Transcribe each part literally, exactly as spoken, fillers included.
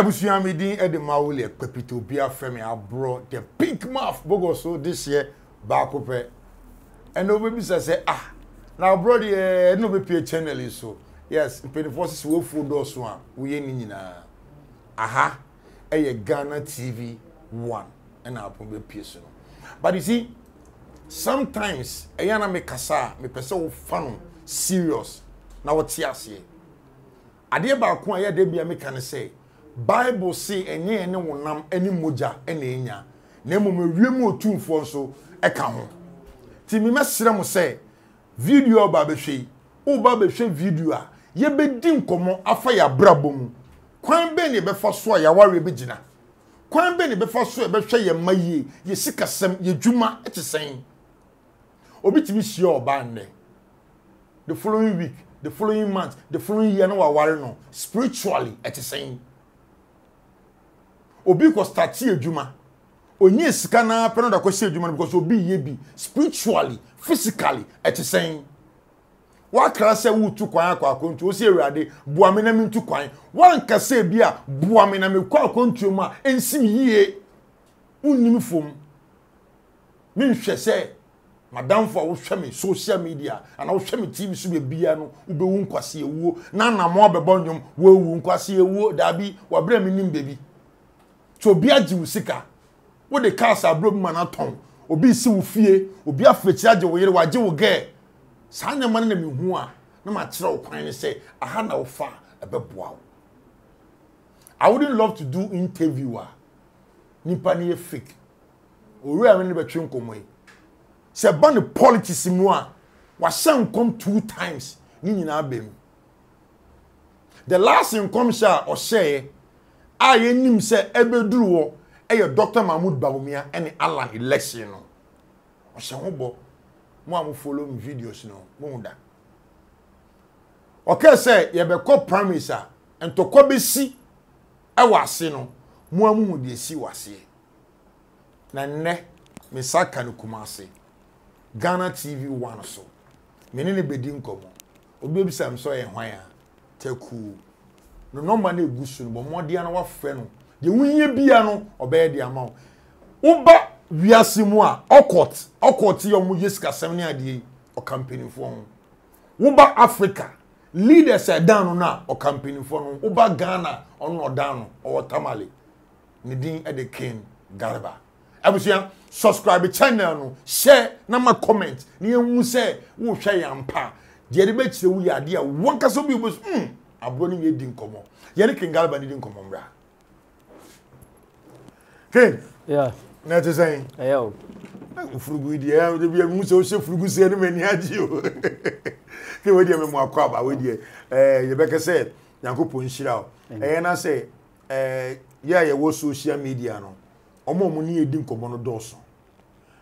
Ebusua Medin Edemawule Pepito Bia Femi abro the big mouth bogoso this year Bakope. And no baby say ah now bro the no be channel is so. Yes, the forces will food also we ni nyina. Aha. Eye Ghana T V One and our problem pierce. But you see, sometimes ayana me kasa me person fun serious. Now what you say? Ade ba ko aye de bia me can say Bible say enye ene wonam ene moja ene enya na emom wiem otumfo nso e ka ho ti me mesere mo say video ba behwe u ba behwe video a ye bedi nkomo afa ya brabo mu kwan be ne be fa so ya ware be gina kwan be ne be fa so e behwe ye maye ye sikasem ye dwuma etisen obi ti bi sie oba ne the following week the following month the following year no wa ware no spiritually etisen Obi ko stati ejuma. Onye sika na peno da ko se ejuma because obi ye bi spiritually, physically at saying wa kra se wu tu kwan akwakontu o se ewrade buame na mi tu kwan wa nka se bia buame na me kwakontu ma ensi yiye unnim fom min hwe se madam for wo hwe me social media and wo hwe me T V so be bia no ube wu nkwase ewu na na mo bebo nyom wo wu nkwase ewu da bi wa bra mi nim bebi so bia ji usika wo de cars abroad man atom obi si wo fie obi afechi age wo yere wa ge wo ge sanya man na me hu a na ma kire wo kwan se aha na wo fa ebeboa wo I wouldn't love to do interviewer nipa ne fake oru am ne betwe nkomo e se ban the politics mu a wa shan come two times ni nyina abem the last income sha o share I nim say ebedruwo e Doctor Mahmoud Bagumia any Alan election no. O se hobo mo am follow me videos no mo da. Okay say ye be ko promiser and to ko be si e wase no mo amu de si wase. Na ne me saka no kumase. Ghana T V One so. Me ne bedi nkomo. Obi bi sam so ye hwan a taku. No number na egusu no bo modea na wa fre no de wunye bia no obae de ama wo ba wiase mu a okot okot yo mu yeska sem ne ade o campaign fo ho wo ba Africa leaders are down na o campaign fo no wo ba Ghana ono down o tamale ne din e de King Gariba abusia subscribe channel no share na ma comment ne hu se wo hwe yampa de de be kire wo yade a wonka so bi bo mm Abroning ye din komo. Yeri King Gariba din komo mbra. King. Yeah. Na to say. Ayo. Ufurugu idi ya de bi mu se o se furugu se ni mani aji o. Ke we dem mu akwa ba we die. Eh ye be ke say Yakobon hira o. Eh na say eh ya ye wo social media no. Omo mu ni edin komo no doso.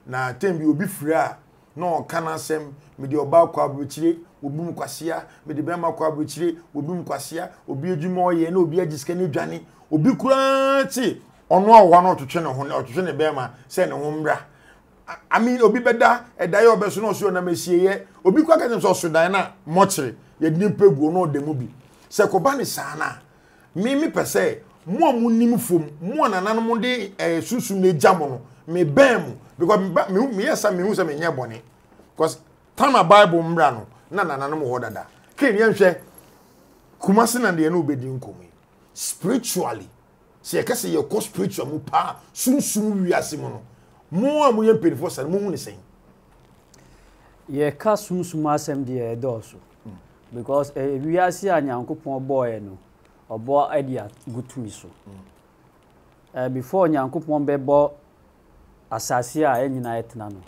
Na tem bi obi fira no kanasem me de oba akwa bo chire obi mu kwasia me de bema kwa abrochire obi mu kwasia obi adwuma oyɛ na obi agiske ne dwane obi kuranti ɔno ɔwa no ɔtwetwe ne ho ɔtwetwe ne bema sɛ ne ho mra I mean obi beda ɛdae ɔbɛso no ɔso na masieyɛ obi kwa ka sɛ ɔso dan na mɔkyere yɛ din peguo no ɔde mu bi sɛ kɔba ne saa na me me pɛsɛ mo amu nim fom mo nanano mo de susum ne gya mo no me bɛm because me me yɛsa me hu sɛ me nyɛ bɔne because tama Bible mra no na na na no ho dada ke ni nhwe kumase na de na obedi nkomi spiritually se ekase ye ko spiritual mu pa sunsun wiase mu no mu amu ye pedifo sa mu hu ni sen ye ka sunsun asem de e do so because e wiase anyankopon boy no obo idea gutumi so eh before anyankopon be bo asase a enyina etna no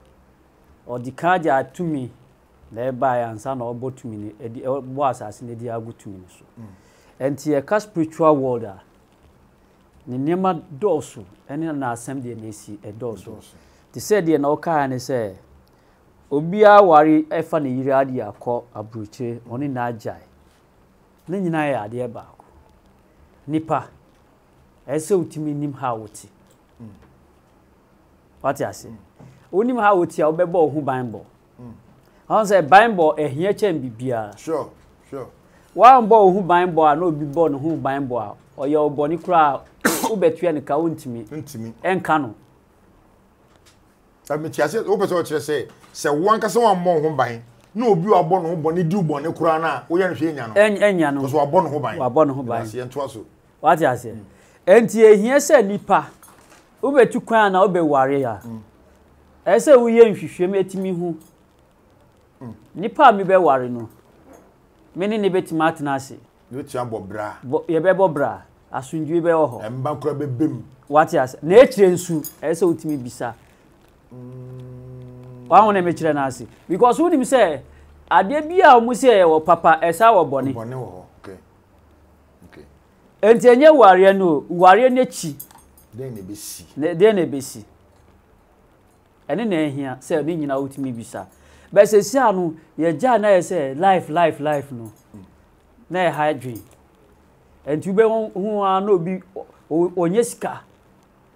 odikaja atumi na by and son or bottomini, a was as in the Diagutumini. And here, cast spiritual water. Ninema dosu, and in an assembly, and they see a dosu. They said, the Noka and they say, Obia worry, Effany Iradia call a brute, only Najai. Ninaya, dear Baku. Nipa, I so to me, Nim Hawati. What I say? Only Hawati, I'll be ball who bamble. I say bimbo a here chain be beer. Sure, sure. One boy who bimbo, no be born who bimbo. or your bonny crowd, who bet you any count to me, and canoe. I mean, she said, open to what you say. So one can someone more home by. No, you are born home, bonny do bonny crana, we are Finan, and Yan was born home by, were born home by, and Twasso. What I say? And here said Nipa, who bet you crown, I'll be warrior. I said, we ain't she met me who Nipa me be worry no. Many nebet Martinasi. You chamber bra. Yebebo bra. Asunju be oho. Embankro be bim. What yes? Nature nsu. Ese utimi bisa. Wa won e me kire na ase. Because who him say ade bia o mu say e papa esa wo boni. Boni wo. Okay. Okay. Enti enye ware no, ware na chi. Den ne be si. Den ne be si. Ene na ehia say ni nyina utimi bisa. But since I know your journey is life, life, life, no, no hard dream. And you be who are no be onyeska.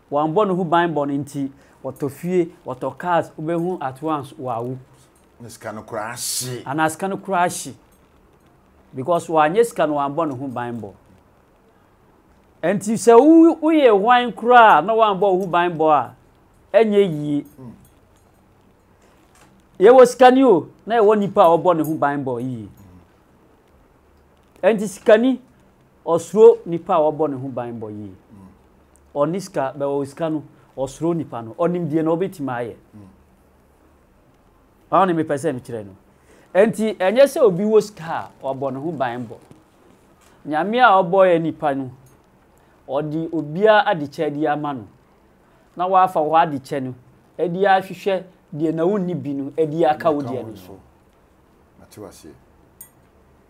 One born who buy born into what to fear, what to cause. You be who at once wow. Neskano crashi. And neskano crashi. Because onyeska no one born who buy born. And you say who who ye wine cry no one born who buy born. Any ye. Ye was scanio, na ye wonipa obone ho banbo yi. Enti skani osro nipa obone ho banbo yi. Oniska be wo skanu osro nipa no, onim die na obetima aye. Awon me pese me kire no. Enti enye se obi wo ska obone ho banbo. Nyame a oboye nipa no, odi obia adiche di ama no. Na wa afa ho adiche no, edi a hwehwe de na woni bi no edi aka wodi eno so matiwase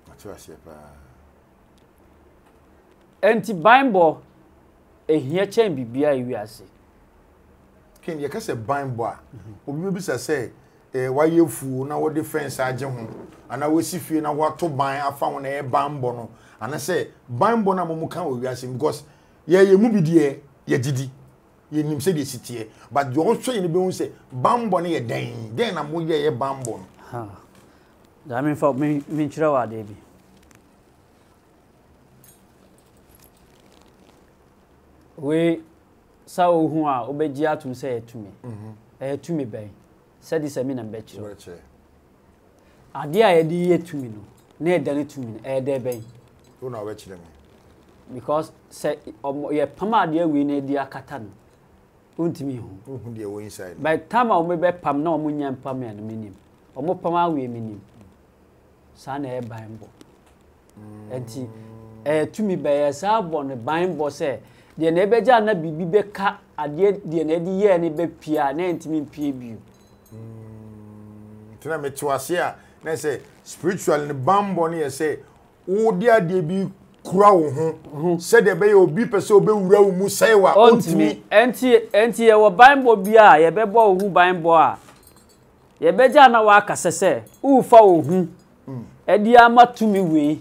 matiwase pa enti baimbo ehia chen bibia ewiase ken ye kase baimbo a obi bi se se eh wayefu na wo defense age ho ana wo sifie na wo to ban afa wo na e baimbo no ana se baimbo na momu kan ewiase because ye ye mu bi de ye didi you nim say the city but you also in the be say bambo na ye den den na mo ye bambo ha that mean for me me chira wa dey bi we saw hu a obeji atum say etumi mhm etumi ben said this me na be chira ade a ye di etumi no na e dane tumi e dey ben who na we chira me because say ye pamade we na di akata no untimi hu hu de wo inside by time o me be pam na o munyam pam ya minim o mo pam awe minim sa na e baimbo enti eh tumi be ya sa bon baimbo se de na be ja na bibi be ka ade de na di ye ne be pia na ntimi pia bi tina me twase a na say spiritual ne bambo ne say wo de ade bi Crow, said the bay obi peso be wura mu sai wa ontimi enti enti ye wo baimbo bia ye be bo hu baimbo a ye be ja na wa kasese ufa ohu e di amatumi we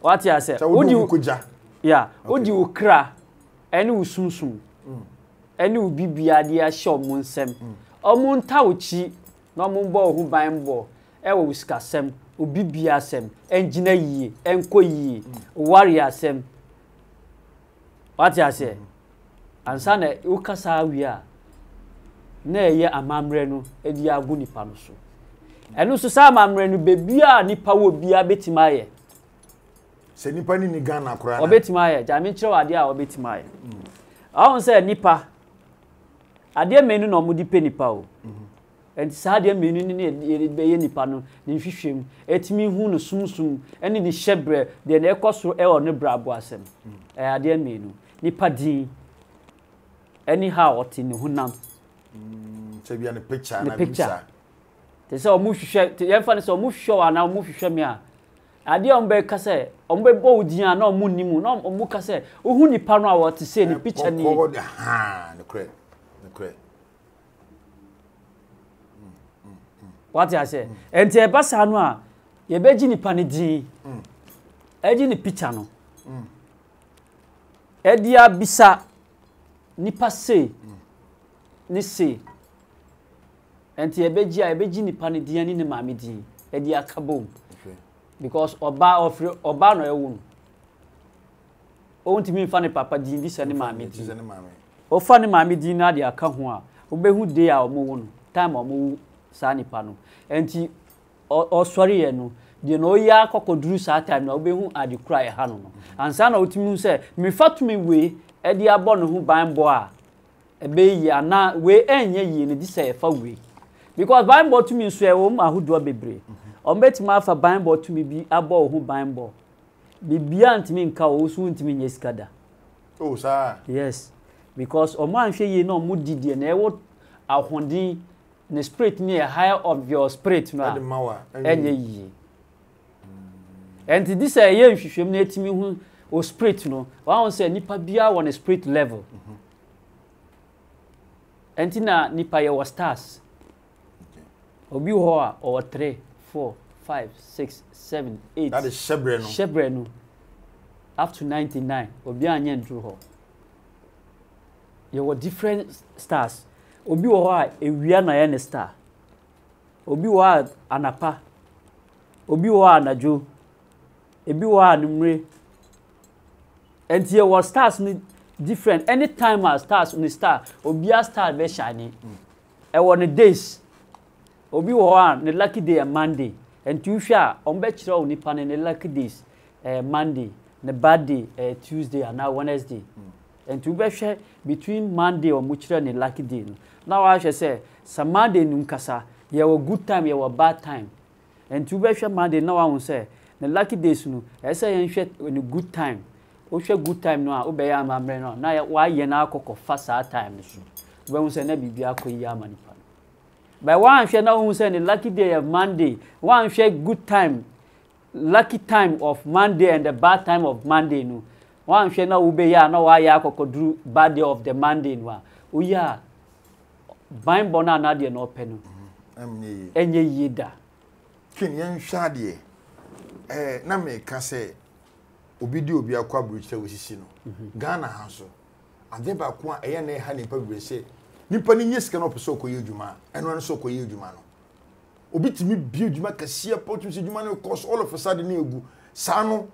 what ya say odi ukja ya odi ukra eni usunsun eni obi bia de a hye mu nsem omu ntawochi na omu bo hu baimbo e wo skasem obi bia sem engineer yi enko yi warrior sem what ya say ansa na ukasa awia na ye amamre no edi agu nipa no so eno so sa amamre no be bia nipa wo bia betima ye se nipa ni ni Ghana kura na obetima ye ja me kire wade a obetima ye awon say nipa ade menu no mudi pe nipa o and sadia menu ni be ye nipa no ni hwehwem etimi hu no sumsum ene ni hyebre de na ekoso e ono brabo asem e ade menu nipa din any how oti ni hunam se bia ne picture na picture te se o mu hwehwe te yemfa ne se o mu hwehwe ana o mu hwehwe me a ade o mbe kase o mbe bo odin ana o mu nimu na o mu kase o hu nipa no a wo te se ni picture ni ha ne kre ne kre what I say enti e basa no a ye beji ni pani din eji ni picture no e dia bisa ni passe ni se enti e beji a e beji ni pani din ni ma me din e dia kabom because oba ofre oba no e wo won't even find a papa din this and mammy, this and mammy. Or funny mammy dinner, dear Kahua, obey who day our moon, time or moon, sunny panel. And he or sorry, no, the no ya cock drew time, no be who I do cry a hano. And son of Timu said, me fat me way, a dear bonner who bind bois. A bay ye are not way and ye in this a far way. Because bind bought to me, swear home, I would do a baby. On bet Martha bind bought to me be a ball who bind ball. Be beyond me in cow soon to me yescada. Oh, sir. Yes, because a man say ye no moody dear, and I would out hondi the spirit near higher of your spirit now. And ye. And this I am if you me who or spirit no. One say nipa beer on a spirit level. And tina nipa your stars. Obi hoa or three, four. Five, six, seven, eight. That is Shebreno. Shebreno. Up to ninety-nine. Obi anya ndru ho. There were different stars. Obi wo ha ewia na ye star. Obi wo ha anapa. Obi wo ha anadwo. Ebi wo ha anumre. And there were stars different. Anytime our stars on the star, obi a star be shiny. E were the days. Obi wo ha the lucky day a Monday. And Tuesday, on bachelor, ni pan and lucky days, Monday, the bad day, Tuesday, and now Wednesday. And to bachelor between Monday or Muchra and lucky day. Now I shall say, some Monday Nuncasa, you were good time, you were bad time. And to bachelor Monday, now I will say, the lucky days, no, as I am when you good time. O shall good time now, obey our mamma, now why ye now cock fast our time. When we say, never be a coyamani. By one share now who send a lucky day of Monday, one share good time, lucky time of Monday and the bad time of Monday. No, one share now ube ya no why ya koko drew bad day of the Monday. No, uya bind bona nadia no penu. Emni enye yida. Kin yen shadi eh na me kase obidi obi akwa bridge wosisi no. Ghana hanso ade ba kwa eya na ha ni pa bridge. Nipani yes cannot so ko yejuma and one so ko yejuma no obitimi biejuma kase apoto sejuma no cause all of a sudden egu sano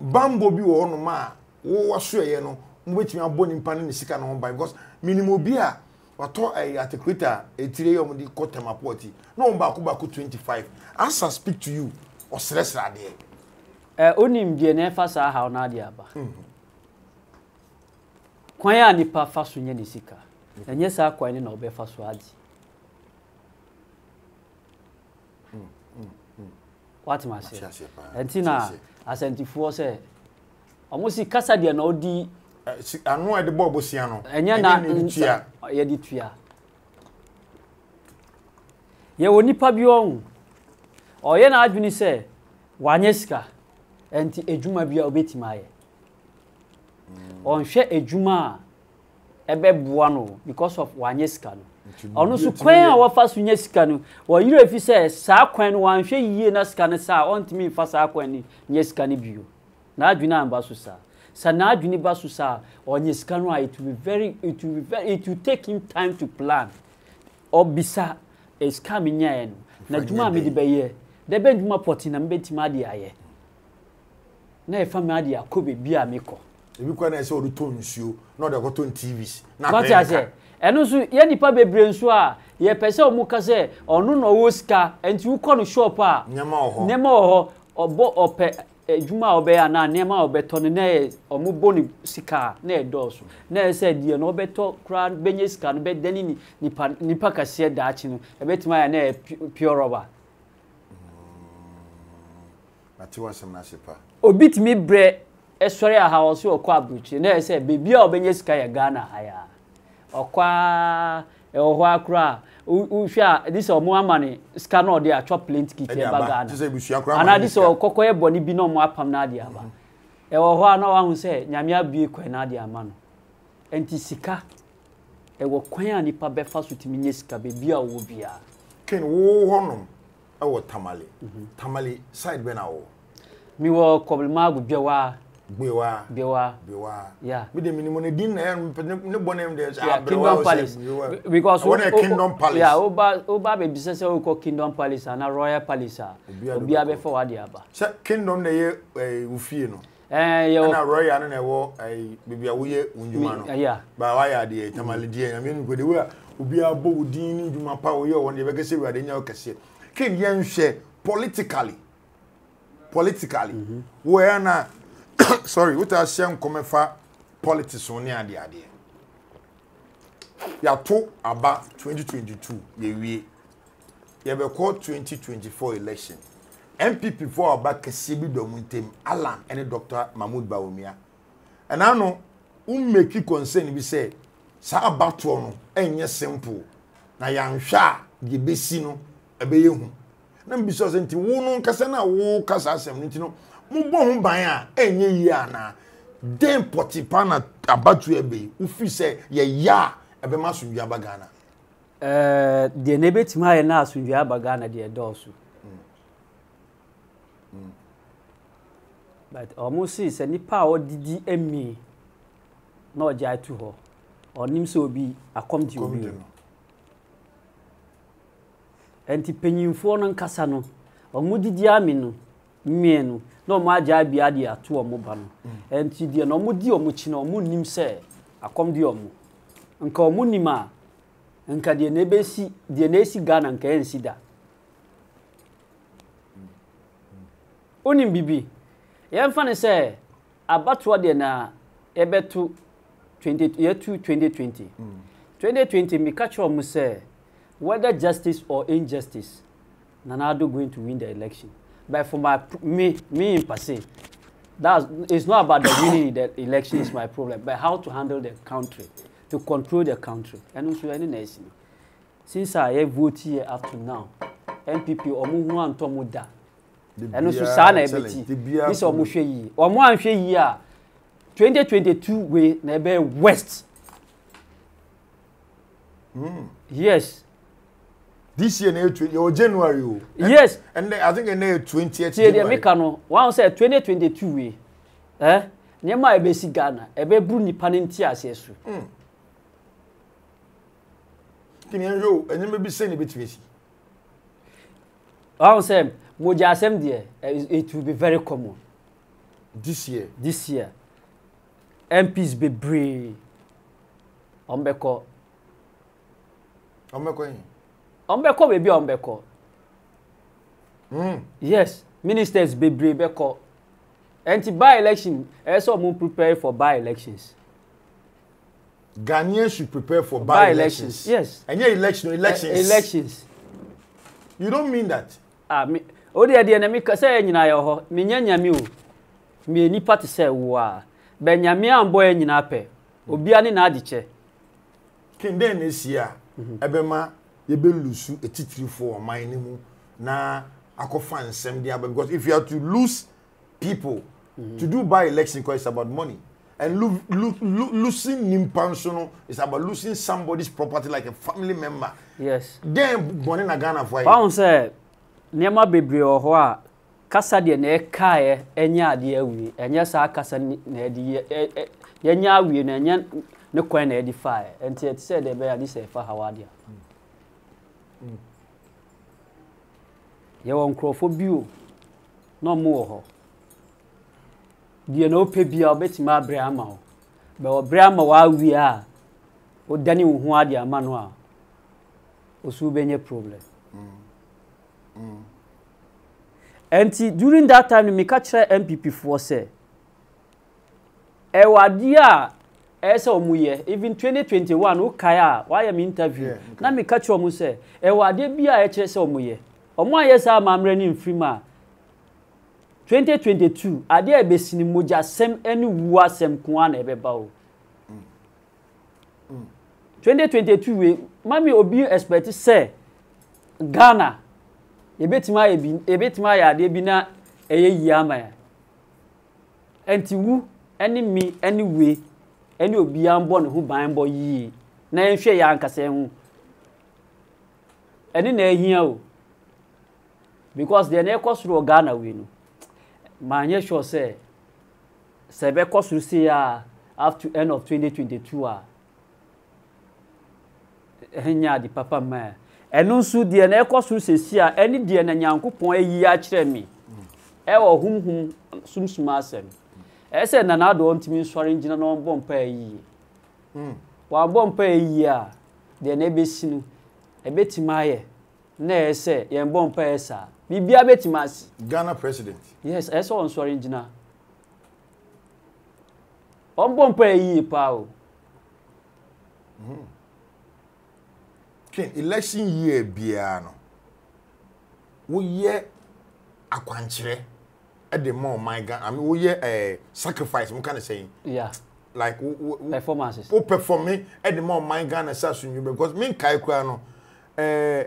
bambo bi wo no ma wo waso ye no mbetimi aboni mpane ne sika no ho by because minimum bi a wato articulate etire yom di quarter mapoti no mba ko ba ko twenty-five as I speak to you or stress rade eh onim die na fa sa ha na dia ba kwan ya ni pa fa so nya ne sika. And yes, I quite know better swadi. What must I say? And Tina, I sent you for say, almost see Cassadia no D. I know at the Bobosiano, and you're not in the chair, you're the chair. You will nip up your own. Or you're not going to say, Waneska, and a juma be obeyed my. On share a juma. Because of Wanyeska. Ono su kwen a wafa su nyesika no. Wo yire fi se saa kwen no wanhwe yie na sika ne saa ontimi fa saa kwen ni nyesika ne bio. Na adwuna amba so saa. Sa na adwuni ba so saa onyesika no it will be very it will be very it will take him time to plan. Obisa is coming here no. Na dwuma me di be here. De be dwuma poti na mbetima de aye. Na e fa me ade akobe bia me ko. Ebi kwa na se o to nsuo na o de ko to T Vs na kwa ti se enu su ye nipa bebre nsuo a ye pese o mu ka se onu no wo sika enti wo ko no shop a nema oho nema oho obo ope ejuma obe ya na nema obeto ne na o mu boni sika na e do so na e se die no obeto kra benye sika no be deni ni nipa nipa ka se da achi no e betima ya na pure rubber mati wa sem na sepa obitimi bre. Sorry, I was so quite and I said, Baby, I'll be sky a Ghana higher. Or qua a whacra, Usha, this or more money, scan or their chop lint kitty about Ghana. And I just saw Cocoa Bonnie be no more Pamnadia. A wha no one say, Namia be Quenadia man. And Tisica, a woquia nipa befas with Miniska, Baby, I will be a. Can woo honum? Oh, Tamale, Tamale, side when I owe. Me will cobble marble bewa. Bewa, bewa, bewa. Yeah. With the minimum dinner, no bonum there's a Kingdom Palace. Because what a Kingdom Palace. Yeah, Oba, Oba, business, Kingdom Palace, and a Royal Palace. Be a before Adiaba. Kingdom, the year, Ufino. Eh, yo. Na roy anu na wo eh bibia wo ye unjuma no. Ba wa ya de tamale die na me nko de wo obi abo odin ni djuma pa wo ye won de be kese wi ade nya o kese. King yan hwe politically. Politically. Mm-hmm. Wo ya na sorry, what I say come fa politics on ya de ade. Ya to aba twenty twenty-two ye wie. Ye be call twenty twenty-four election. M P P for about Kasibi Domuntem, Alan, and Doctor Mahmoud Bawumia. And I know, um make you concern, we say, Sa Batuano, and yes, simple. Na young sha, the Bessino, a bayou. Then be so sent to Woon Cassana, Woo Cassas, and Nintino, Mubon Baya, and Yana. Then Potipana about to a bay, if you say, Ye ya, a bemasu Yabagana. Er, the nebet my and us with Yabagana, dear Dorsu. Mm. But almost is any power did the me not jai to her or nim so be a come to you and the penny phone and Cassano or moody diamino men no my jai be idea to a mobano and to the no moody or muchino moon nim say a come the omu and call moonima and can the neighbor see the nasi gun and can see that. Onim bibi yɛn fa ne sɛ abatoa de na ɛbɛto twenty twenty twenty twenty mi ka kyerɛ mu sɛ whether justice or injustice Nanado going to win the election but for my me me in passing that it's not about the winning the election is my problem but how to handle the country to control the country and also any nation since I have voted here up to now M P P omo ho antomo da. And also, Sana, this or Mushe, or more year twenty twenty two way neighbor west. Yes, this year, your January, yes, and I think in the twentieth year, the American one said twenty twenty two way. Eh, near my basic Ghana, a very bruni panentia says you. Can you and you may be saying a bit fishy? I say. Mojasem, it will be very common. This year. This year. M Ps be brave. Ombeko. Ombeko. Ombeko baby Ombeko. Mm. Yes. Ministers be brave beko. Anti by election. Also must prepare for by elections. Ghanaians should prepare for by, by elections. elections. Yes. And your election elections. E elections. You don't mean that. Ah me. Odi ade na me kasa nyina ye ho me nyanyame o me nipa te se wo a be nyame ambo ye nyina pe obi ani na ade che kinde na sia ebe ma ye be lusu etitirifo oman ni mu na akofa nsem dia because if you have to lose people mm-hmm. to do by election because it's about money and lo lo lo losing nimpansono is about losing somebody's property like a family member yes then born in Ghana for you Nema bebre o ho a kasa de na e kae enya ade awi enya sa kasa na de enya awi na enya ne kwen na de fae enti it said e be ya this e fa hawade ya won krofo bio no mo ho de na ope bia obetima abraham o be obraham wa awi a o dani wo ho ade ama no a osu benye problem. Mm. And during that time, we catch M P P for say, "Ewadia, esa omuye." Even twenty twenty-one, ukaya. Why am interview? Na me catch omu say, "Ewadia biya eche esa omuye." Omu ayesa mamreni infirma. twenty twenty-two, adi ebe sinimoja sem eni uwa sem kuan ebe bao. twenty twenty-two we mami obi expect say Ghana. Ebetima ebi ebetima ya de bi na eye yiama ya enti wu eni mi eni we eni obi anbo ne ho ban bo yi na enhwe ya ankase hu eni na ehia o because the na ekosuru Ghana we no manye sure say se be kosuru say ya after end of twenty twenty-two a ehia di papa ma enu su die na ekosu sesia eni die na nyankopon ayi a kire mi e wo humhum sumsum asem Ese na na do ontimi nsori ngina no bompa yi. Mm. Wa bompa yi a de na ebesi nu ebetima aye. Na ese ye bompa esa. Bibia betima asi. Ghana president. Yes, ese on nsori ngina. On bompa yi pa o. Mm. Ken election year bia no. Wo ye akwankyere. At the more, my God, I mean, we hear a sacrifice. What kind of saying? Yeah, like we, we, performances. Who performing at the more, my God, assassin you because me Kaikwano. Uh,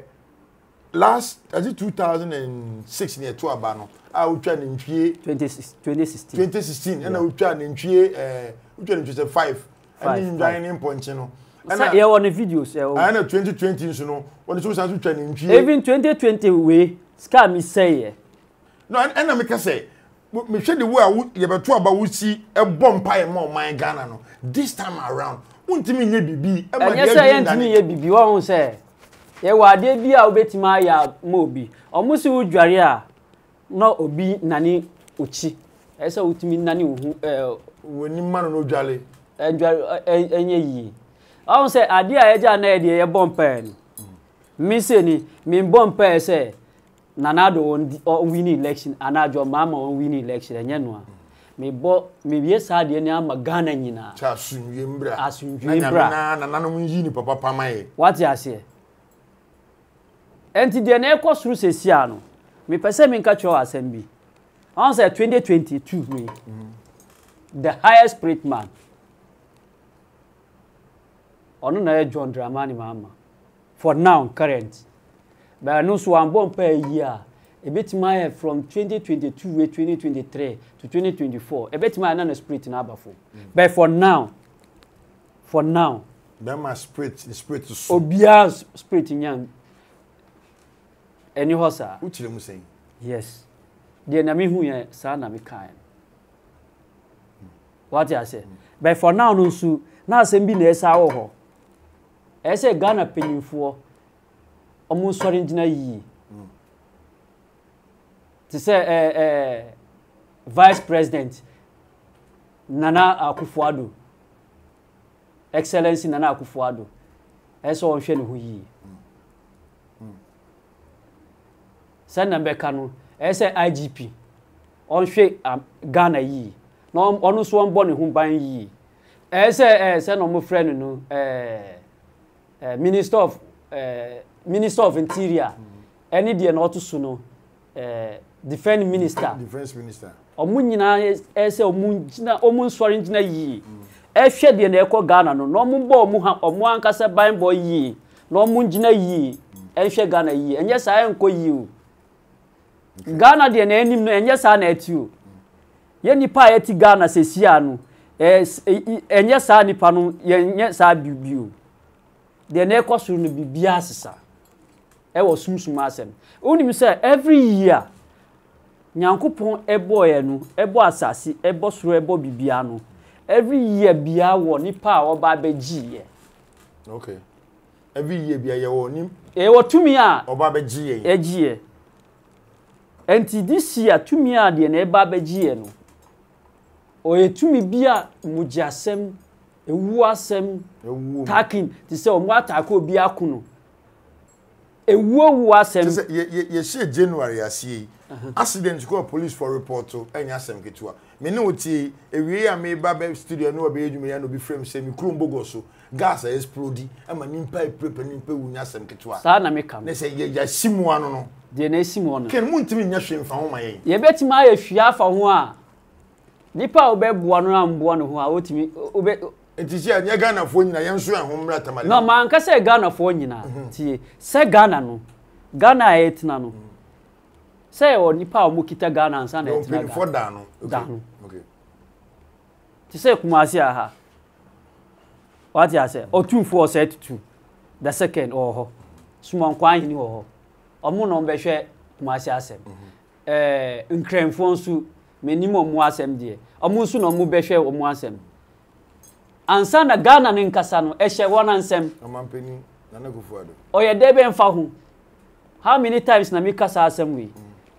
last as it two thousand and six near two abano. I will try in three twenty sixteen. Twenty sixteen, and I will try in three. Uh, we try in five. I mean, dining point, you know. And I hear on the videos. I know twenty twenty, you know. When it was as we try in three. Even twenty twenty, we scam me say. No, and I make a say. Me share the way I would you better about we see a bomb pie more my Ghana no. This time around, won't me ye bibi. And yes, I ain't me ye bibi. What won't say? Ye wa de bi a obeti ma ya mobi. Almost you dware a no obi nani uchi. Ese utimi nani uhu eh woni ma no dwale. Edware enye yi. I won't say ade a eja na e de ye bomb pie. Me say ni me bomb pie say Nanado on on winning election, Anajo Mama on winning election, and Yanua. May bo may be a sad Yanama Ghana Yina. Chasun Yimbra, as you Yimbra, and Nanon Papa Pamae. What ya say? Anti Dianeco Susesiano. Me perceive catch your assembly. Answer twenty twenty two me. The highest spirit man. Honor John Dramani Mama. For now, current. But I know so I'm born per year. A bit my from twenty twenty-two to twenty twenty-three to twenty twenty-four. A bit my non spirit in Abafo. But for now, for now, that my spirit, the spirit is so. Obia's spirit in young. Any horse, sir. What you saying? Yes. The enemy who is son of kind. What I say? But for now, no, so now, send me the S A O. I say Ghana paying for. Almost sorry, ye. To say, Vice President Nana Akufo-Addo, Excellency Nana Akufo-Addo, that's all she who ye. Send number canon, as a I G P, on shake Ghana ye. No, almost one born whom buying ye. As a send on my friend, no, Minister of. Minister of Interior, any day not to soon, defense minister, defense minister. Omunina is a munchina, almost for engineer ye. If she did an echo Ghana, no mumbo, muha, or Muancasa buying boy ye, no munjina ye, and she Ghana ye, and yes, I am call you. Ghana, the enemy, and yes, I net you. Yenny piety Ghana says Yanu, and yes, I nipano, yes, I bubu. The echo soon be biasa. I was soon summassem. Only say every year. Nyankopon ebo enu, ebo asasi, ebo suru ebo bibia no. Every year bia wo nipa wo ba beji ye. Okay. Every year bia ye wo nim. E wo tumi a oba beji ye. Eji ye. Enti this year tumi a de na eba beji ye no. O ye tumi bia mugiasem, ewu asem, taking to say o mo atako bia kuno. A war asem. You see January, I see. Accidents go police for report and yasem ketua. Me no ti a we are made by studio no be you may be frame semi crumbogoso. Gas exploded. I'm an impipe prepping in Peru yasem ketua. Sana make come. They say, yes, Simuano. The Nessimuan. Can want to be Nashim for my. You bet my if you have for one. Nipa obeb one round one who are with me. It is here, Ghana for you, I am sure. No, man, can say Ghana for you now. Say Ghana no. Ghana eight nano. Say or Nipa Mukita Ghana and San Antonio for Dano. Okay. To say Kumasia. What I say, or two four said two. The second or small quine you or Monon Beshe Kumasia said. Eh, in Cremfonsu, minimum wasem dear. A monsoon or Mubeshe or Mwasem. Ansa na Ghana ne nkasa no ehye wona nsem amampeni na na Akufo-Addo oye debe mfa ho how many times na me kasa asem we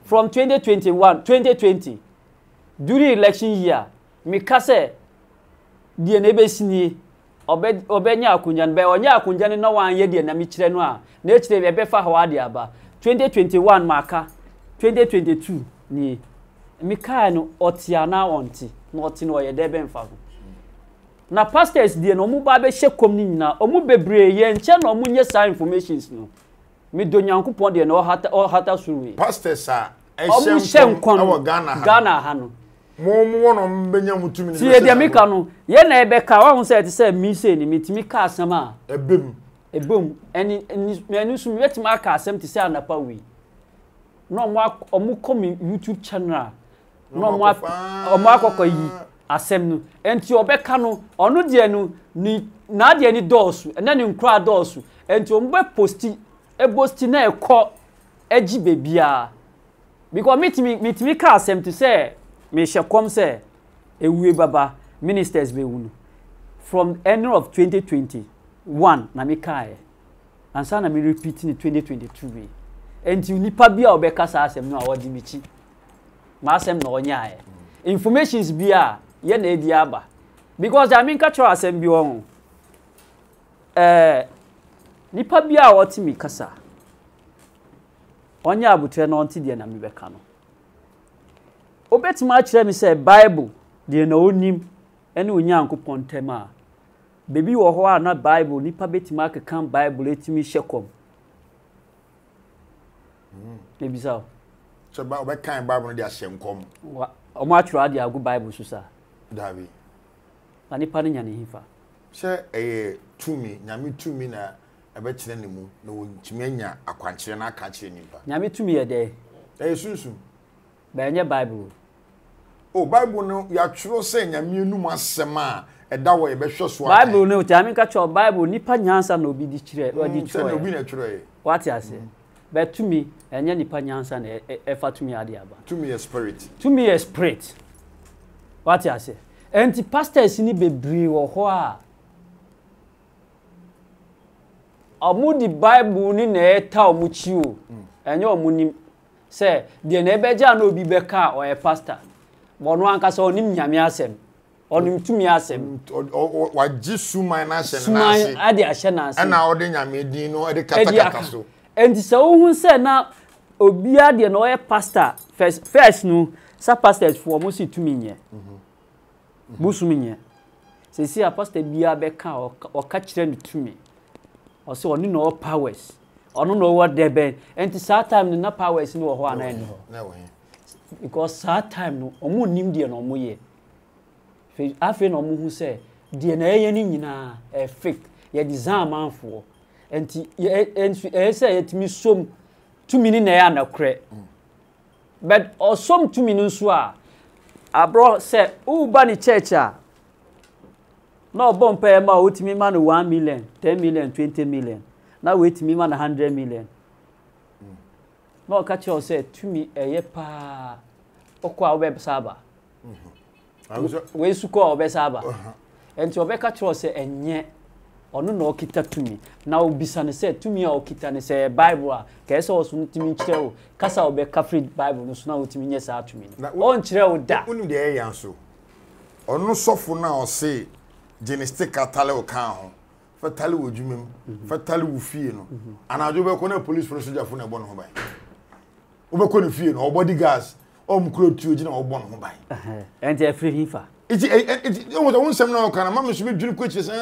from twenty twenty-one twenty twenty during election year mikase die na ebesini obe obenya akunja be onya akunja ne no wan ye die na mekire no a na ekire be fa ho ade aba twenty twenty-one maka twenty twenty-two ni mikaa no otia na onti no oti no ye de be mfa na pastors die no mu ba be hye kom ni nyina omu bebre ye nche no mu nye sign informations no mi do nyankopon die no hata hata suruwe pastors a ehye nkom awo Ghana Ghana ha no momo wono mbenya mutumi ni tie de meka no ye na ebeka wa hun se ti se mi se ni mitimi ka asem a ebem ebom eni eni su mi wetima ka asem ti se anapa wi no mo omu komi YouTube channel no mo omu akoko yi asem no enti obeka no onu de no ni na de ni dosu na ni nkura dosu enti omu be posti e posti na ekọ eji bebia because mitimi mitimi ka asem ti se me she come say ewe baba ministers be wunu from end of twenty twenty-one na me kai and say na me repeat ni twenty twenty-two be enti nipa bia obeka sa asem no awodi bichi ma asem no onya informations bia ye na edi aba because I mean cultural asem bi won eh nipa bia otimi kasa onya abutre no onti dia na me beka no obetima kire me say Bible de na onim ene onyankopon tem a bebi wo ho na Bible nipa betima kekan Bible etimi shekom mm ebisa so ba obekan Bible no de ashenkom omo atwa de agu Bible so sa davi ani pa nya ne hifa she eh tumi nyame tumi na ebekire ne mu na wontumi anya akwankire na aka kire nipa nyame tumi ye de eh sunsun Benye Bible. Oh, Bible no ya churo se nyame nu masema eda wo ye behwe so a. Bible no ti amin ka cho Bible nipa nyansa na obi di chire, odi chiro. Se obi na chiro ye. What ya say? But to me enye nipa nyansa na e fa to me ade aba. To me spirit. To me spirit. What ya say? Enti pastors ni bebre wo ho a. Amudi Bible ni na e ta omu chi o. Enye omu ni say the nebeja no bi beka or a pastor bono ankasa onim nyame asem onim tumi asem wa jisu minus na asem ade ahye na asem na odi nyame din no ade katakata so and say ohun say na obi ade na oy pastor first first no sa pastors for mo si tumi nye busumi nye say si pastor bia beka o ka kire no tumi o say oni no powers I don't know what they been. And this time, no power is no one anymore. No, because that time, no, omu nimdi no omu ye. I feel no omu who say D N A yeni na a fake. Ye design man for. And he say it me some two minutes na na kre. But or some two minutes swa. Abro say who ban the churcha. No bomb pay ma utimi man one million, ten million, twenty million. Now wait me man one hundred million. No catch you say to me eye pa okwa web server. Mhm. We su ko web server. Enti obeka tro say enye onu na okita to me. Na obisa ne say to me okita ne say Bible a ka say osun timi kire o. Kasa obeka free Bible no so na otimi nye say to me. On kire o da. Onu de eyan so. Onu sofo na o say genetic atale o kan ho. Fatali wojumem fatali wufie no anajo be ko na police procedure fo na bo no ho bai obe ko na fie no body gas o mkro tuoji na obo no ho bai eh enti afri hifa enti enti o won sem na o kana ma me so be dwiri ko chese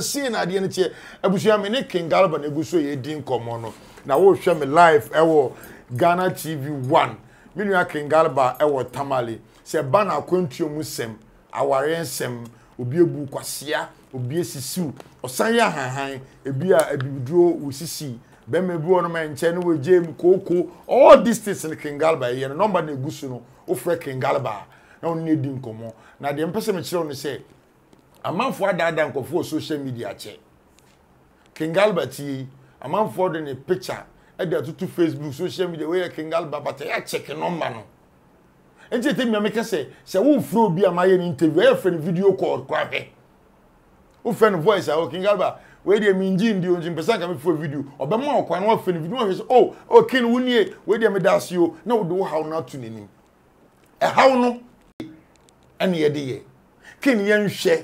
see na de ne che abusu am ne King Gariba na guso ye din komo no na wo hwe me live ewo Ghana T V One me nua King Gariba ewo tamale se ba na kwantuom sem aware ensem obi ebu kwasia obi sisiu osan ya hanhan ebi a abiduro wo sisi be mebu ono ma nche no weje mkoko all these things in King Gariba here no number na egusu no o fre King Gariba na on need nkomo na de mpese me kire no say amanfo adada nkofo social media che King Gariba ti amanfo do ne picture e de tutu Facebook social media we King Gariba but ya check number no enje te me make say say wo fro bi amaye ni interview e fre video call kwa be who friend voice I King Gariba where they mean Jim do Jim Pesan can for video or be more quite one friend video oh oh King Wunye where they made us you no do how not to name how no and ye de kin yen she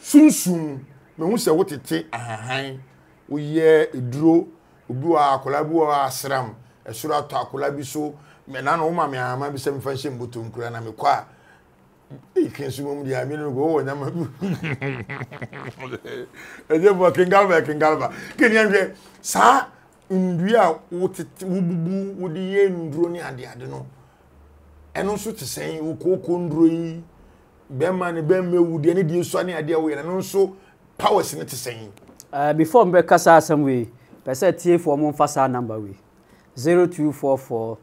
soon soon me who say what it take a high we ye draw ubua kolabua sram a sura to a kolabiso men an oma me ama be some fashion button crana me qua. You can see me the Amino go and I'm a devil King Gariba, King Gariba. Can you hear? Sir, India, what it would the end drone and the Adeno. And also to say, you go condrui, Benman, Benme would any deal so any idea way, and also power senate to say. Before Mbekasa, some way, percent here for Monfasa number way zero two four four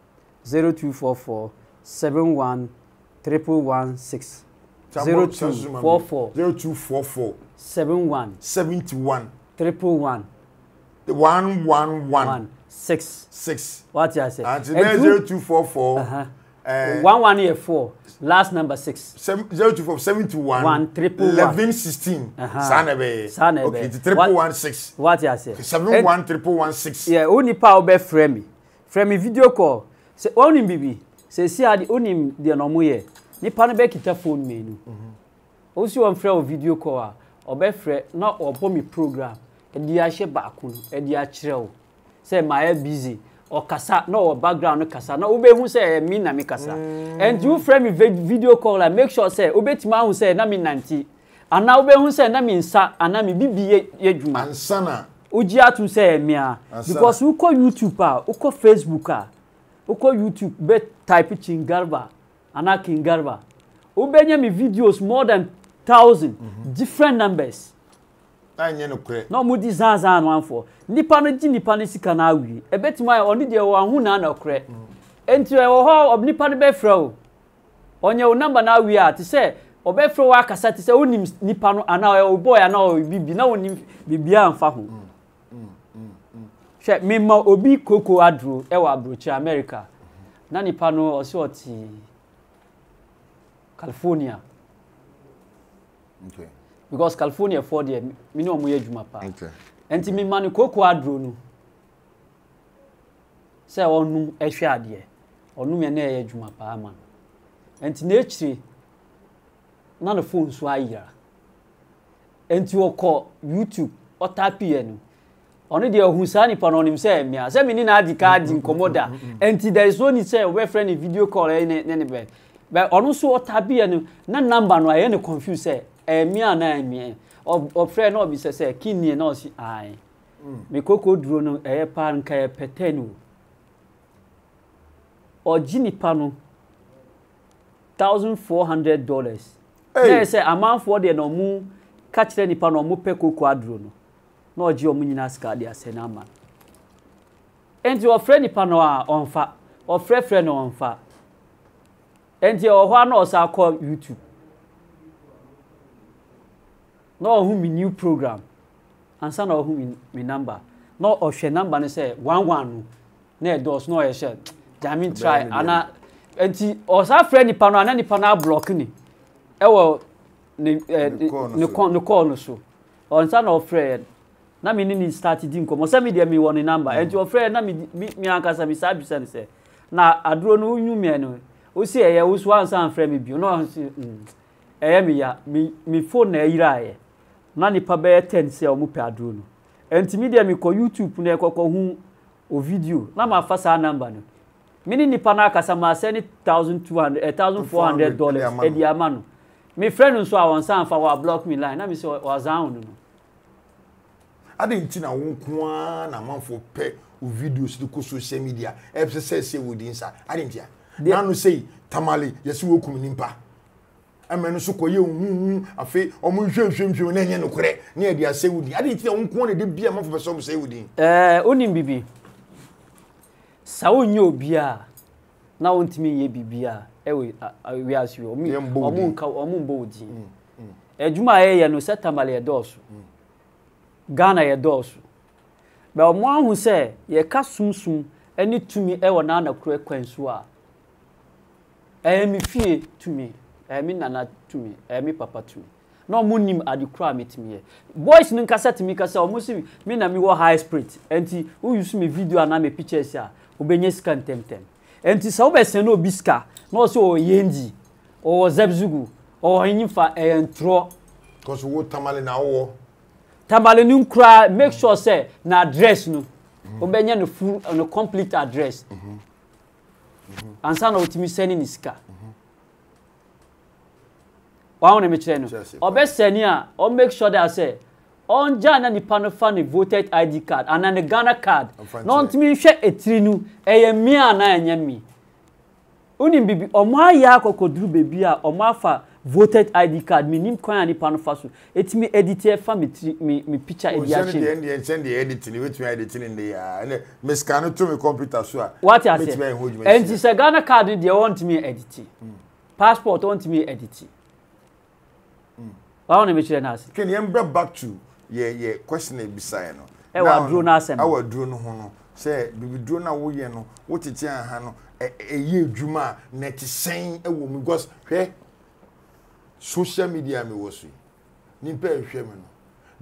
zero two four four seven one. Triple one six zero two four four zero two four four seven one seventy one triple one one one one six six. What did I say? And zero two four four uh -huh. uh, one one eight four. Last number six seven zero two four seventy one one triple eleven sixteen. Uh -huh. Sanebe sanebe. Okay, the triple one six. What did I say? Seven one triple one six. Yeah, only power be frame. Frame video call. Say only baby. Say see how the only the normal year. Ni panebe kita phone menu. Also one friend video call. Obe friend na obo mi program. E di a she baako. E di a chere. Say my busy. O kasa na o background no kasa. Na obe hu say me na me kasa. And you friend me video call like make sure say obe tima hu say na me ninety. And na obe hu say na me nsa ana me bibi yedwuma. Ansa na. Oji atu say me a because who call YouTube ah, who call Facebook ah. Uko YouTube bet type King Gariba, ana King Gariba. Ubenya mi videos more than thousand mm-hmm. different numbers. Anye no kure. No mu di zan zan one for. Nipa no di nipa ne sika na awi. E bet my oni de wo ahu na na kure. Enti wo ho ob nipa ne be frao. Onye wo number na awi a ti se obe frao wa kasa ti se onim nipa no ana o boy ana o bibi na onim bibia anfa ho. She me ma obi koko adro e wa abrochi America. Na nipa no o se oti California. Okay. Because California for there me no mo ye djuma pa. Okay. Enti me ma no koko adro no. Se onu e hwe ade. Onu me na ye djuma pa ama. Enti na echi na no phone so ayira. Enti o ko YouTube o tap ye no. Only the Husani Panonim say, me as a minina di card in Commoda, and there is only say, where friendly video call anywhere. But on also what I be and none number no I any confused say, a mere name or friend or be say, kidney and all see I. Me cocoa drone a pan care petenu or Ginny Pano thousand four hundred dollars. They say a man for the no moo catch any pano mopeco quadrono. No geo minina scadia senama. And your friend Panoa on fa or friend friend on fa. And your one also call YouTube. No whom in new program. And son of whom in number. No or share number and say one one. Ne does no a share. Jamin try Anna and or sa friend Panoa and Pana blocking. Ewo no corner so. Or son of friend. Na me ni start din ko mo se me de me won number and your friend na me me ankasa me sabi se se na adro no nyum e no o si e ye wo so ansan friend me bi no si eh me ya me phone na ira ye na ni pa be ten se o mo pe adro no enti me de me ko YouTube na e kokko hu o video na ma fa sa number no me ni pa na akasa ma se ni twelve hundred dollars e di ama no me friend nso a won san fa wa block me line na me se o zan no. I didn't think I won't want a month for pay with videos to social media. F S S would inside. I didn't hear. Now say, Tamale, yes, you come in pa. I mean, so call you a fake or monsieur, monsieur, and no credit. Near the I say would I didn't think I won't want to be a month for some say would in. Eh, only baby. Saun yo beer. Now, unto me, ye be beer. Eh, we ask you, or me, or moon cow or moon boat. Eh, Juma, eh, no set Tamale a dorsal. Ghana ye dosu. But o mo hu se ye ka sunsun eni tumi e wo na na kru ekwansu a. Eh mi fie tumi, eh mi nana tumi, eh mi papa tumi. No mo nim adekra metimi ye. Boys ni nkasa timi kasa o mo si mi na mi wo high spirit. Enti wo use mi video na me pictures a, obenye scan temtem. Enti sa wo be se na obi ska, na o se o yendi. or Zebzugu, or Hinifa and Tro. Because we Tamale now. Tamale nun cry, make sure say, na address no. Obenya no full and a complete address. And son of Timmy sending his car. One of the or best senior, or make sure that I say, on Jana the Panofani voted I D card and an Ghana card. Not me share a trinu, a me and I and me. Unim baby, or my Yako could do baby, or my father voted I D card, meaning coin and the Panofasu. It's me editor for me, me picture in the end, send the editing, which we editing in the air. Miss Cano to me computer, sure. What I say, and this a Ghana card, they want me editing. Passport want me editing. I want to make sure that I can you bring back to yeah, yeah, questioning beside no. I will draw no assembly. I will draw no hono. Say, we draw no way no. What it is a hano? A year Juma, ninety saying a woman because hey, social media me was we. Nimpe shaman.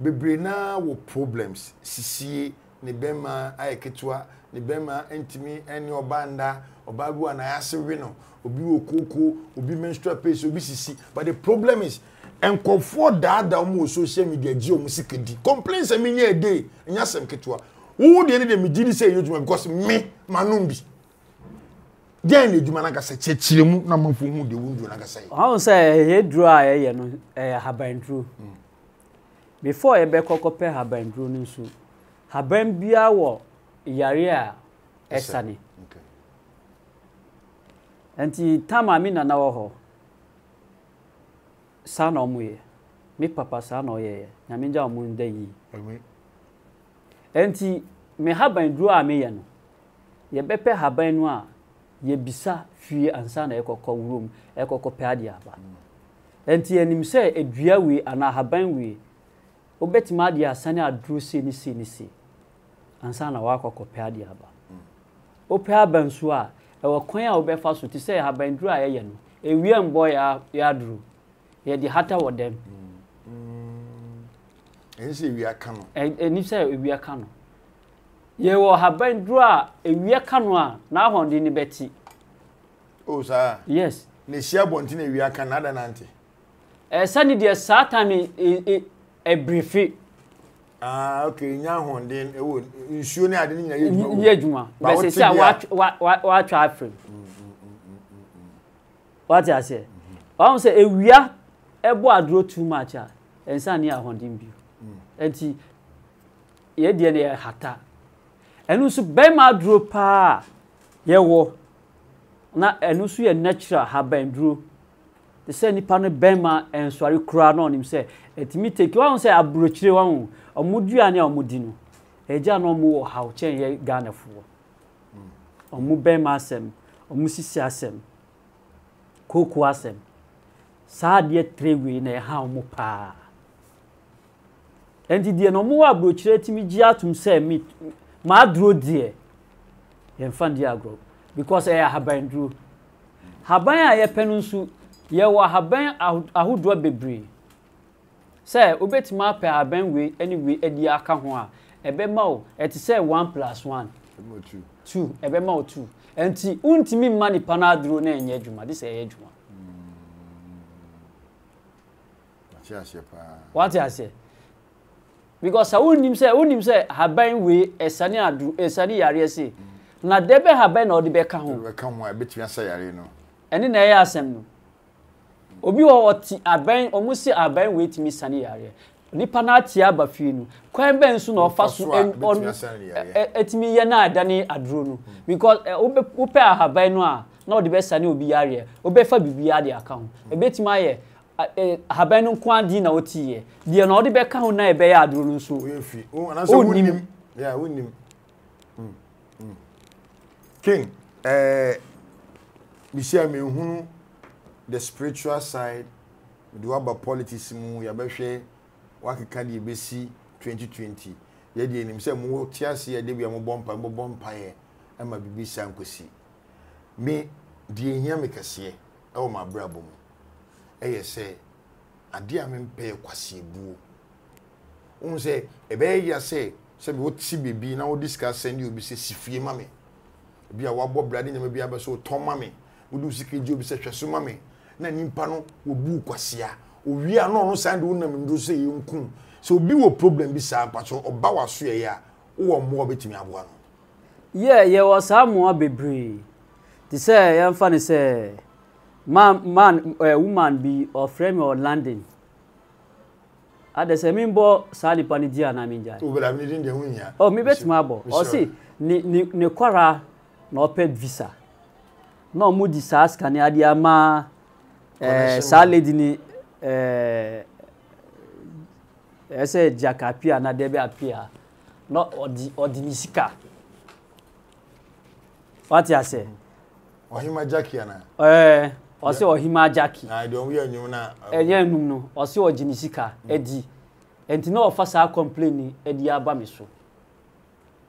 Bebrina wo problems. Sisi ne bema ayeketwa ne bema entimi eni obanda obabu anayase wino obi okoko obi menstrual pace obi sisi. But the problem is. And comfort that that social media geo music di complaints a minute a day and yasem ketwa. Who the end of the media say you because me manumbi. Then you do manaka say chechiremu na manfumu de wundu naka say. How say he draw a ye no habandru. Before he be koko pe habandru nso haban bia wo yare a esani. Okay. Anti tama mi na na wo ho. San omuye, me papa san oye, na minja omunde yi. Enti me haban dru a me yano. Ye bepe haban no a ye bisa fie ansa na ekokko room, ekokko peade aba. Enti enim se edua we ana haban we. Obetima de asane adru se ni se ni se. Ansa na wa kokko peade aba. Ope haban so a ewo kwan a obefa so ti se haban dru a ye yano. Ewia mboy a ya dru. Yeah, the hatter with them. And say we are canon. And you say we are canon. You will have been draw a we are canon now on the Betty. Oh, sir. Yes. Nesia Bontine, we are Canada, auntie. A sunny dear Satan is a brief. Ah, okay, now on then it would. You soon I didn't hear you. But say, watch what I frame. What I say? I say, we are. Eboa draw too much, and Sanya Hondin View. And he, ye dear Hatta. And also Bema drew pa, ye wo. Not and also a natural haban drew. The Sandy Panel Bema and Swari crown on himself. And me take you on say a brochure one, or Mudiana or Mudino. A jan no more how change ye Ghana for. Or Mubema sem, or Musisasem, Cocoasem. Sad yet three way in a how mupa. And the no more brochure to me, Giatum say me, my drew dear. And Fandia grow because I have been drew. Habaya a penunsu, ye were haban a hood drop bebri. Say, obet my pair have been way anyway at the Akahua, a bemo, at say one plus one. Two, a bemo two. And tea unti me money panadru ne and yejuma, this age one. What I say? Because I wouldn't him say, I wouldn't him say, Haban we, a sunny, a sunny, a resi. Not Debe Haban or the Beckham. Come where between say, I know. And then I ask him. Obi or Aban almost say Aban with me, sunny area. Nipanatia Bafino. Quite Ben soon or fast on at me, Yana, Danny, Adrunu. Because Ope Habanoa, not the best sunny will be area. Obefa be the account. A bit my. Habanu kwandi na otiye de na odi beka ho na ebe ya aduru nso oyefi o na so wonim ya wonim king eh bi share me hunu the spiritual side we do about politics mu ya behwe wakeka de ebesi twenty twenty ye de enim se mu tiase ye de bia mu bompa mu bompa ye ama bibi sankosi me de ehia me kase e o ma brabo mu eh say adia me pay kwase buo un say e be ya say say we ti bebi na we discuss send you be say sifie ma me bia wa bo brade na me bia be so ton ma me we do sike ji obi say hweso ma me na nimpa no obu kwasia owi ano no sande wo nam ndo so yenku so obi wo problem bi saa pa so oba waso ye a wo mo obetimi aboa no yeah ye wo saa mo bebre ti say yan fa ni say man man uh, woman be or frame or landing at the same mbo sali panidia na minja o bra mi din de hunya oh mi betima abo o si ni ni kwara na oped visa no mu di sas kan ya dia ma eh saladi ni eh ese jakapia na debe apia no odi odi ni sika what you say ohima jakia na eh o se ohima jaki na de onwe anyu na enye num no o se oji ni sika edi enti na ofa sa complain edi aba me so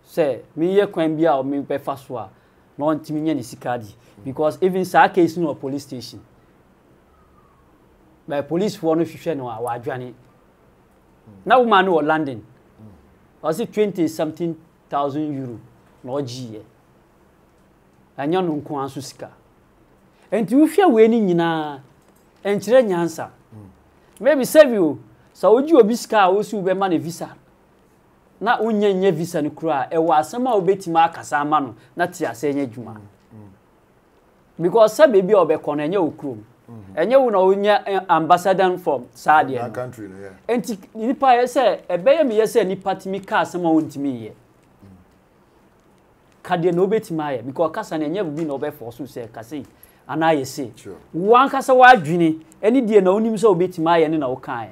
se mi ye kwan bia o mi pe fa so a no ntimi nya ni sika di because even sa case no police station by police for no hwehwe no wa adwane na woman no London o se twenty something thousand euro no ji anya no nko anso sika enti wofia we ni nyina enkyere nyansa maybe save you so oji obi sika wo si be ma na visa na onyenye visa ne kura e wa asema obetima akasa ama no na ti asenye djuma because say baby obekon enye okrom enye wo na onya ambassador from Saudi na country no yeah enti nipa yese ebeye me yese nipa timi ka asema ontimi ye kade no betima ye because kasa na enye bi na obefo so say kase ana yesi wan kasa wa adwini eni die na onim so obetima ye ne na wo kan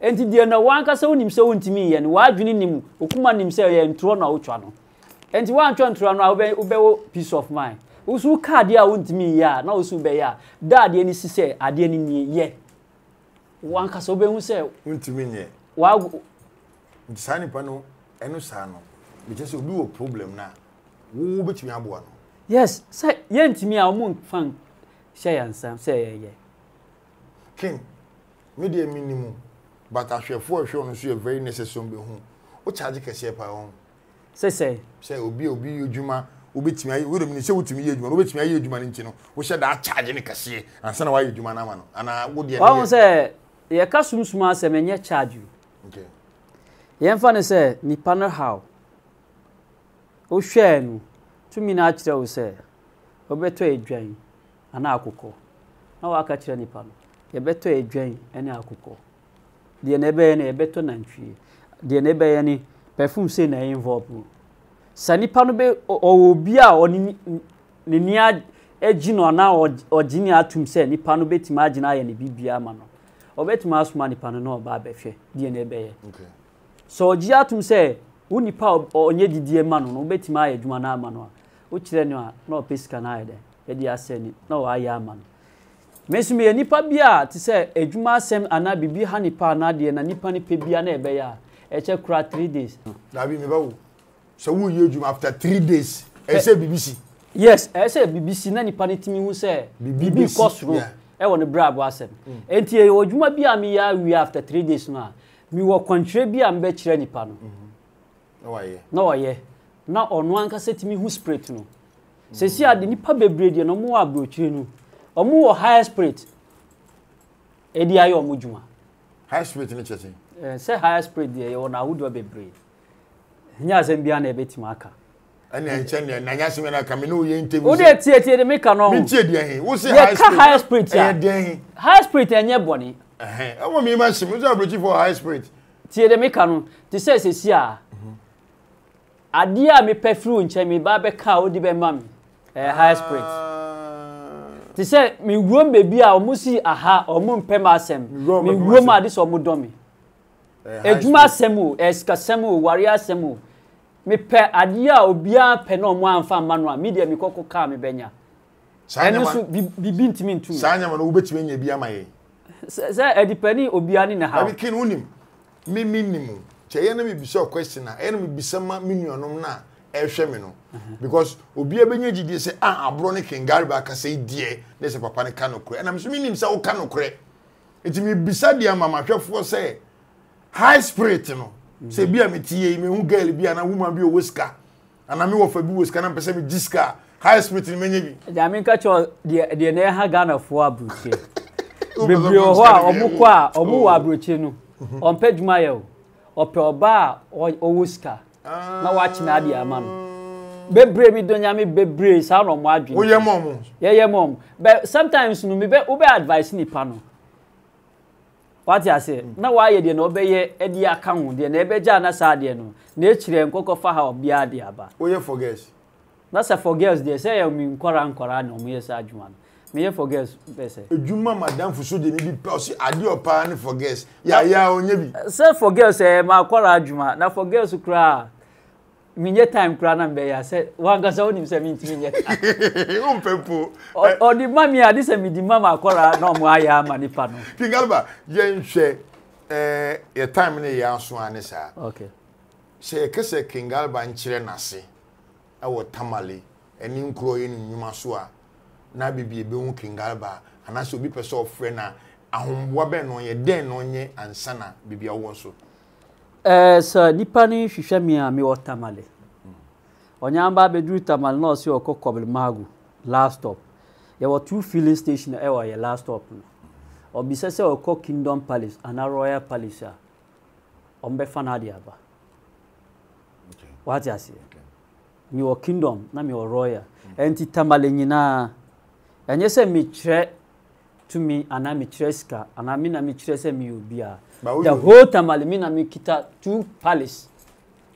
enti die na wan kasa onim so ontimi ye ne wa adwini nim okuma nim se ye ntro na wo twa no enti wan twa ntro na wo be wo peace of mind usu kade a ontimi ye na usu be ye dad ye ni sise ade ni ni ye wan kasa obehu se ontimi ye wa nsani pa no enu sa no bi je se obi wo problem na wo betimi aboa no yes say ye ntimi a mo fan say ansam say ye ye king me dey minimum but ahwefo ahwe no so very necessary be hu o charge kese pa won say say say obi obi yodjuma obetimi ayi we dem ni say wotimi yodjuma obetimi ayi yodjuma ni nti no wo she da charge ni kese ansa na wa yodjuma na ma no ana wo dey won say ye ka sumsuma asem enye charge okay ye mfa ne say ni panel how o hwe no tumi na akire wo se obeto edwan ana akukọ na wa akire nipa no ye beto edwan ene akukọ de na ebe na ebeto nantwie de na ebe ne perfume se na involve sa nipa no be obi a oni ne nia egino na ogini atum se nipa no betima agina ye ne bibia ma no obetima asuma nipa no na oba abehwe de na ebe ye okay so ogi atum se unipa onye didie ma no obetima ayeduma na ama no o kire ni a na opeska na ayede e di aseni na o aya ama no mesumi nipa bia ti se eduma asem ana bibi ha nipa na de na nipa ni pe bia na ebe ya e che kura three days na bi me ba wo so wo ye eduma after three days e se bbc yes e se bbc na nipa ni timi hu se bibi kosro e won brabo asem enti e oduma bia me ya wi after three days na mi wo kontre bia mbe kire nipa no no aye no aye na onu anka setimi hu spirit no sesi ade nipa bebrede no mo abrochire no omo wo high spirit e di ayo mo djuma high spirit ni chese eh se high spirit de ye ona hudo bebrede nya zambia na ebetima aka ani enche ne na nya sime na kamino ye interview o de tie tie de meka no mi tie de he wo se high spirit e de he high spirit enye boni eh eh omo mi ma sime zo abrochire for high spirit tie de meka no ti se sesi a adia me pefru nche me ba be ka odi be ma me eh high spirit ti se me wom be bia omusi aha omumpem asem me wom ade so omudomi ejuma asem o eskasem o wari asem o me pe adia obia pe na omu anfa manua media me kokko ka me benya sanya so bibi ntimi ntu sanya ma no obetime nya bia maye se edipani obia ni na ha abi kin unim me minimum say enemy be so question na enemy be sama minionom na ehwe me no because obi ebenye gidi say ah abro ne King Gariba ka say die na say papa ne ka no kure na me so minim say wo ka no kure enti me bisa dia mama hwefo say high spirit no say bia me tie me hu girl bia na woman bia oweska ana me wo fa bi oweska na pese me diska high spirit me nyebi da me ka cho dia dia na ha Ghana fo abuche Bibio, Omukwa, Omua Bruchino, on Pedmayo, or Proba, or Owuska. Now watching Adia, man. Bebre mi donyami bebre sound on margin. Oh, yeah, mom. Yeah, yeah, mom. But sometimes no me be ube advice ni pano. What I say? Now why you didn't obey a dear count, the Nebejana Sadiano, nature and cocoa for her be a diaba. Oh, you forget. That's a forgets, they say, I mean, Koran Koran, or mere Sajuan. May you forget, they say. Juma, madame, for sure, they need to I do a pan for guests. Yeah, yeah, or maybe. Sir, forgets, eh, my Korajuma, now forgets to cry. Minye time krana mbeya said wanga sauni mseminti minye umpepo o di mami adise mi di mama akora na mu aya ama ni pano King Gariba ye nhwe eh ye time ne ye anso ane sa okay se kese King Gariba nchire nase awo tamale eni nkro ye ni nwuma so a na bibie be hu King Gariba ana se obi pese ofre na ahomwa be no ye den no nye ansana bibia wo so Eh, sir, Nipani, she shame me or tamale. Onyamba bedru tamal no see or cockable magu, last stop. There were two filling stations ever, your last stop. Or Bissesse or Cock Kingdom Palace and a Royal Palace. On Befanadiaba. What I say? Your kingdom, not your royal. Anti tamalina. And yes, I me tre to me and I mitresca and I mean I mitresse me ubia. The whole Tamalimina Mikita two palace,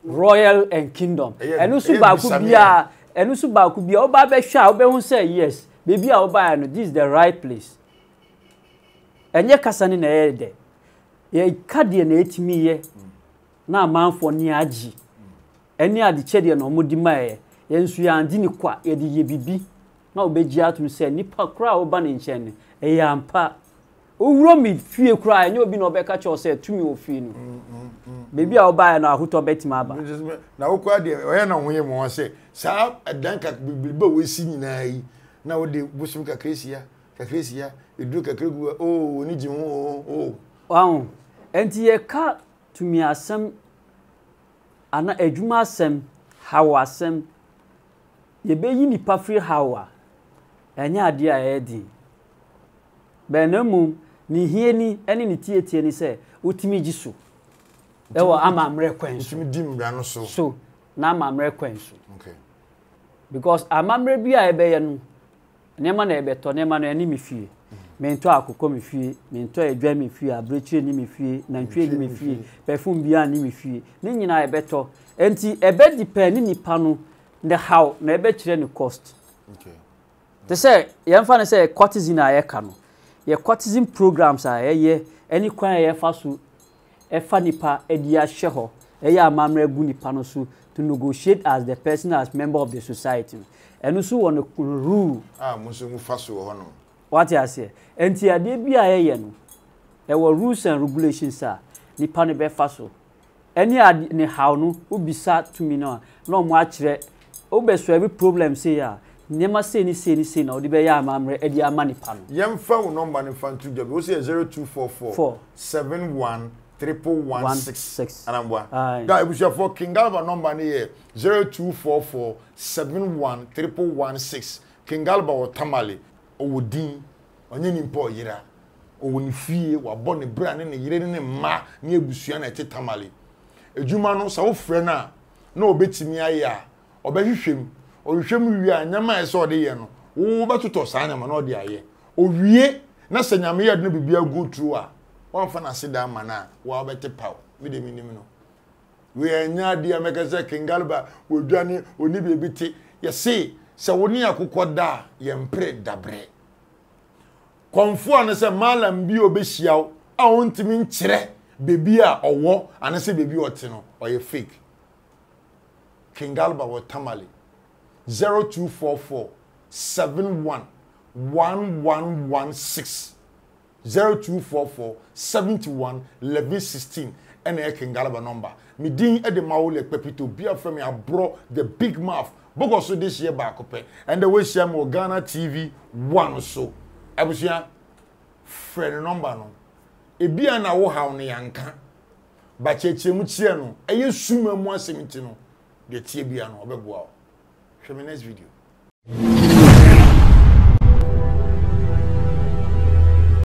royal and kingdom. And Usuba could be a and Usuba could be all by Besha, say yes, baby, I'll buy and this is the right place. And Yakasan in a ye Cadian eight me now man for Niaji. And near the Chedian or Mudimae, Yensuya and Diniqua, Eddie Bibi. Now Bejia to say Nippa crowd banning Chen, a yam pa. Uromid fear cry, and you'll be no better catcher said to me, Ophino. Maybe I'll buy an Ahuto Betimaba. Now, quite the Oyana William was say, Sir, a danker will be seen in now the Bushum Cacacia, Cacacia, the Duke Acrego, oh, Nijim, oh, oh. Wow, and ye cut to me as some Anna Eduma Sem, Howa Sem, ye be in Pafri Howa, and ya dear Eddie. Benamum. Ni hieni eni ni tietie ni se utimi jisu ewa ama amre kwensu utimi dimra no so so na ama amre kwensu okay because amamre bia ebe ye no nema na ebe to nema no eni mi fie me nto akoko mi fie me nto edwa mi fie abrechi ni mi fie na ntwe ni mi fie perfume bia ni mi fie ni nyina ebe to enti ebe depend ni pa no the how na ebe kire ni cost okay they say yemfa na say courtesan ayeka no your courtesan programs are here, any crime fasu, a fanipa, a dear sheho, a ya mamre gunipanosu to negotiate as the person as member of the society. And also on the rule. Ah, Monsieur Mufasu, honor. What I say, and tia de be a yen. There were rules and regulations, sir, Nipanibe Faso. Any ad in a howno would be sad to me now, no much red. Obes to every problem, say ya. Never say any say anything or the bear mamre at your money pan. Young phone number in front to job. You say zero two four four seven one triple one six six. And I'm one. That was your for King Gariba number here zero two four four seven one triple one six. King Gariba or Tamale or Dean or any import yera or when fee or born a brand in a year in a ma near Busiana Tamale. A Jumano so frena no bits me a ya or baby shame. Or shame we are Nama saw the Yano. Oh, but to Tosana, man, or the Aye. Oh, ye, nothing I may not be a good true. One fan I sit down, mana, while better power, with the minimum. We are near dear Megazak and Gariba, will Johnny, will be a bitty. You see, so when you could quad da, you impred da bread. Conform as a mal and be obese out, I want to mean tre, baby or war, and I say baby or teno, or a fake. King Gariba or Tamale. Zero two four four seven one one one one six zero two four four seventy one eleven sixteen and a King Gariba number. Me din at the Maule Pepito Bia Femi abro the big mouth. Bogoso this year back up. And the way she am Ghana T V one or so. I was here friend number no. E bia na wo how ne yanka. Ba cheche mu tie no. Eye suma mu asemti no. De tie bia no obegwa. From the next video.